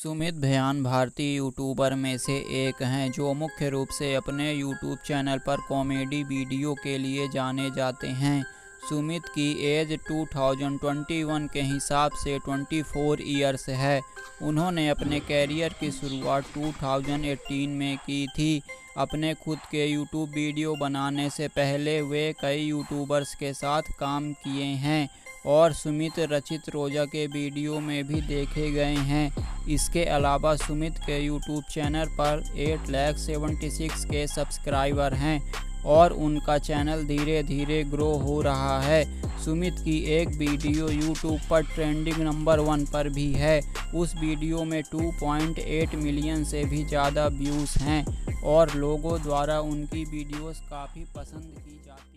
सुमित भयान भारतीय यूट्यूबर में से एक हैं जो मुख्य रूप से अपने यूट्यूब चैनल पर कॉमेडी वीडियो के लिए जाने जाते हैं। सुमित की एज 2021 के हिसाब से 24 ईयर्स है। उन्होंने अपने कैरियर की शुरुआत 2018 में की थी। अपने खुद के यूट्यूब वीडियो बनाने से पहले वे कई यूट्यूबर्स के साथ काम किए हैं और सुमित रचित रोजा के वीडियो में भी देखे गए हैं। इसके अलावा सुमित के यूट्यूब चैनल पर 8,76,000 के सब्सक्राइबर हैं और उनका चैनल धीरे धीरे ग्रो हो रहा है। सुमित की एक वीडियो यूट्यूब पर ट्रेंडिंग नंबर 1 पर भी है। उस वीडियो में 2.8 मिलियन से भी ज़्यादा व्यूज़ हैं और लोगों द्वारा उनकी वीडियोस काफ़ी पसंद की जाती हैं।